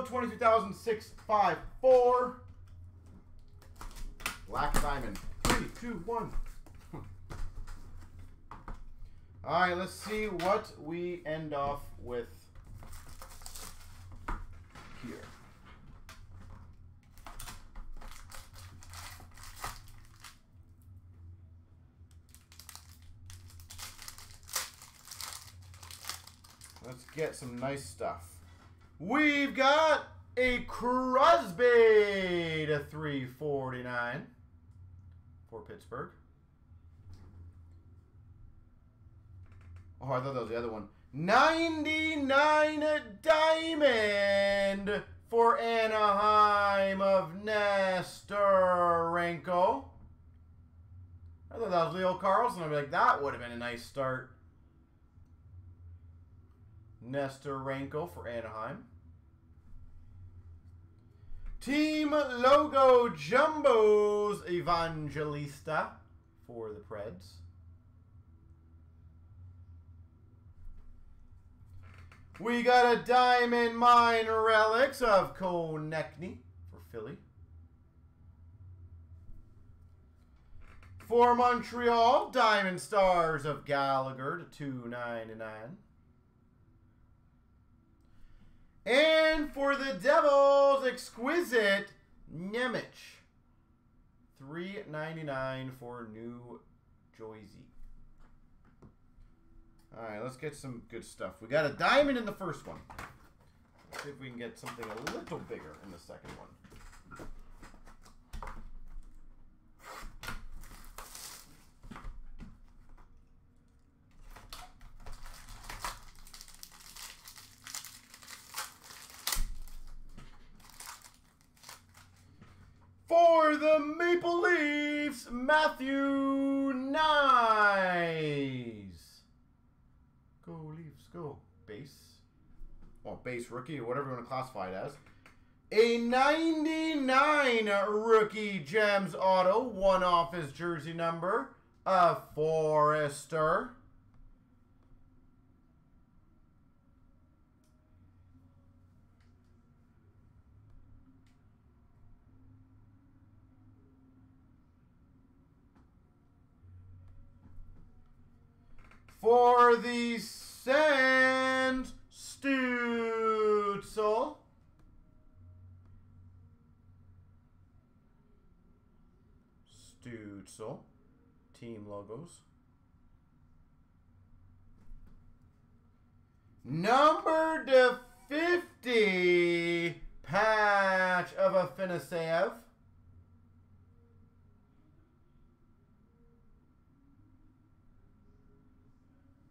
Auto 23,654. Black Diamond. 3, 2, 1. All right, let's see what we end off with here. Let's get some nice stuff. We've got a Crosby to 349 for Pittsburgh. Oh, I thought that was the other one. 99 Diamond for Anaheim of Nestor Ranko. I thought that was Leo Carlson. I'd be like, that would have been a nice start. Nestor Ranko for Anaheim. Team Logo Jumbos Evangelista for the Preds. We got a Diamond Mine Relics of Konechny for Philly. For Montreal, Diamond Stars of Gallagher to 299. And for the Devils, Exquisite Nemec, 399 for New Jersey. All right, let's get some good stuff. We got a diamond in the first one. Let's see if we can get something a little bigger in the second one. For the Maple Leafs, Matthew Knies. Go Leafs, go. Base. Well, base rookie, or whatever you want to classify it as. A 99 rookie Gems auto, one off his jersey number. A Forrester. For the Sens, Stützle. Stützle. Team logos. Number to 50 patch of Afanasev.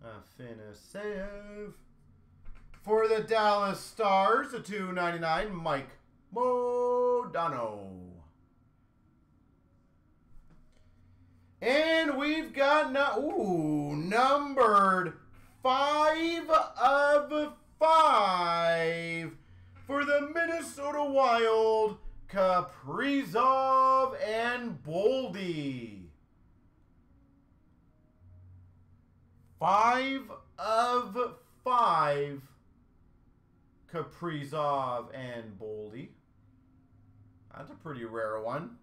Afanasev. For the Dallas Stars, a 299, Mike Modano. And we've got numbered 5 of 5 for the Minnesota Wild, Kaprizov and Boldy. 5 of 5, Kaprizov and Boldy. That's a pretty rare one.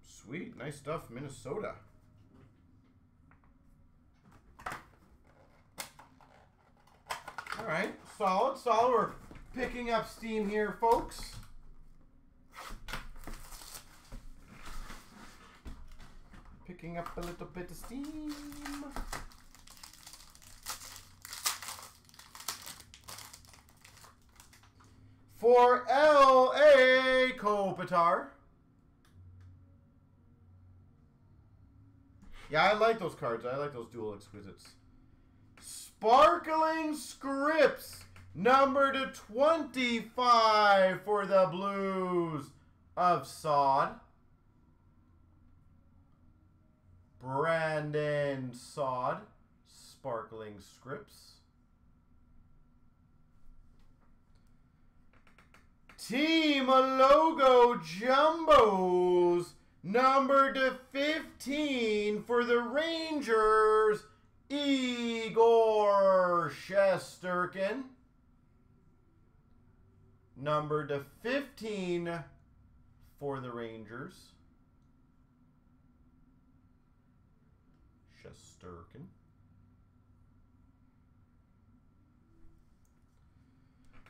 Sweet, nice stuff, Minnesota. All right, solid, solid. We're picking up steam here, folks. Picking up a little bit of steam. For L.A. Kopitar. Yeah, I like those cards. I like those dual exquisites. Sparkling Scripts. Number to 25 for the Blues of Saad. Brandon Saad, Sparkling Scripts. Team Logo Jumbos, number to 15 for the Rangers, Igor Shesterkin, number to 15 for the Rangers. Shesterkin.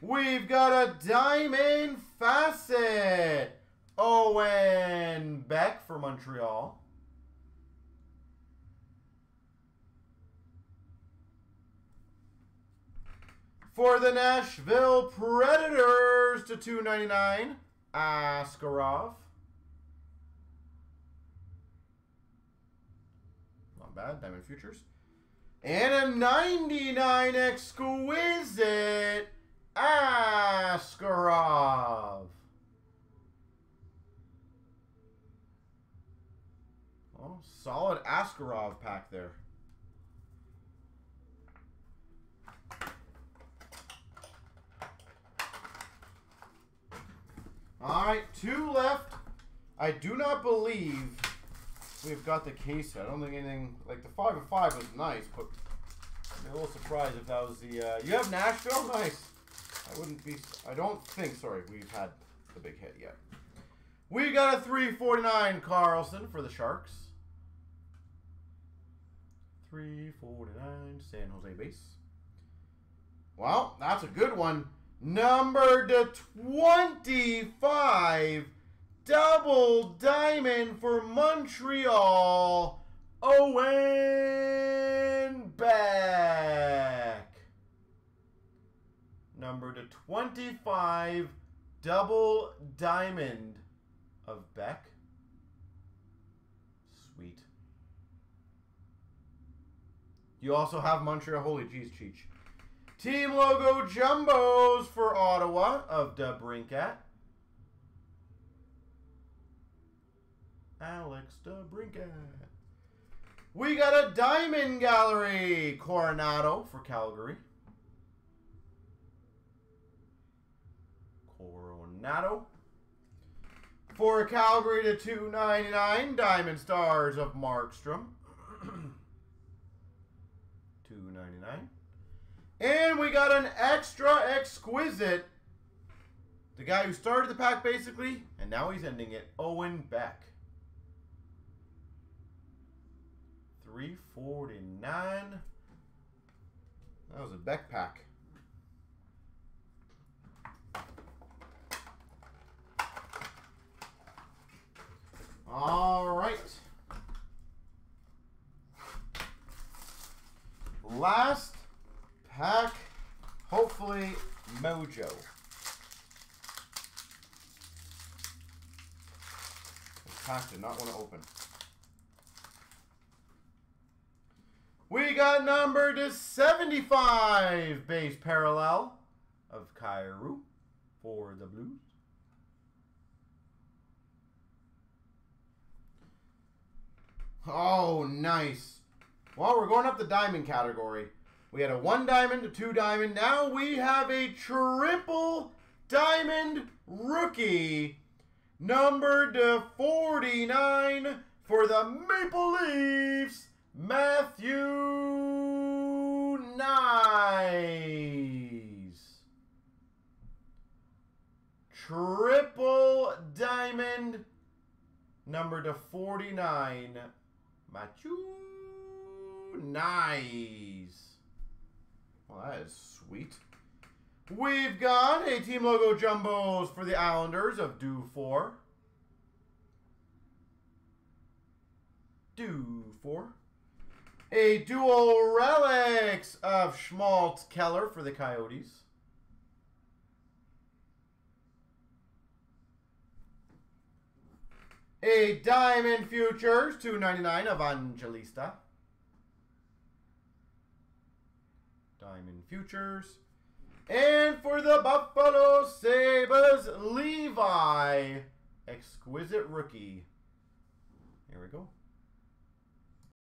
We've got a diamond facet. Owen Beck for Montreal. For the Nashville Predators to 299, Askarov. Not bad, Diamond Futures. And a 99 exquisite Askarov. Oh, solid Askarov pack there. All right, two left. I do not believe we've got the case yet. I don't think anything, like the 5 of 5 was nice, but I'm a little surprised if that was the, you have Nashville? Nice. I wouldn't be, I don't think, sorry, we've had the big hit yet. We got a 349 Carlson for the Sharks. 349 San Jose base. Well, that's a good one. Number to 25, double diamond for Montreal, Owen Beck. Number to 25, double diamond of Beck. Sweet. You also have Montreal, holy jeez, Cheech. Team logo jumbos for Ottawa of DeBrincat. Alex DeBrincat. We got a diamond gallery. Coronado for Calgary. Coronado. For Calgary to 299. Diamond Stars of Markstrom. 299. And we got an extra exquisite. The guy who started the pack, basically, and now he's ending it. Owen Beck. 349. That was a Beck pack. All right. Last pack, hopefully, Mojo. This pack did not want to open. We got number to 75, base parallel of Cairo for the Blues. Oh, nice. Well, we're going up the diamond category. We had a 1 diamond to 2 diamond. Now we have a triple diamond rookie, numbered to 49 for the Maple Leafs, Matthew Knies. Triple diamond, numbered to 49, Matthew Knies. Well, that is sweet. We've got a team logo jumbos for the Islanders of Do4. Do4. A dual relics of Schmaltz Keller for the Coyotes. A diamond futures, 299 of Evangelista. Diamond Futures. And for the Buffalo Sabres, Levi. Exquisite rookie. Here we go.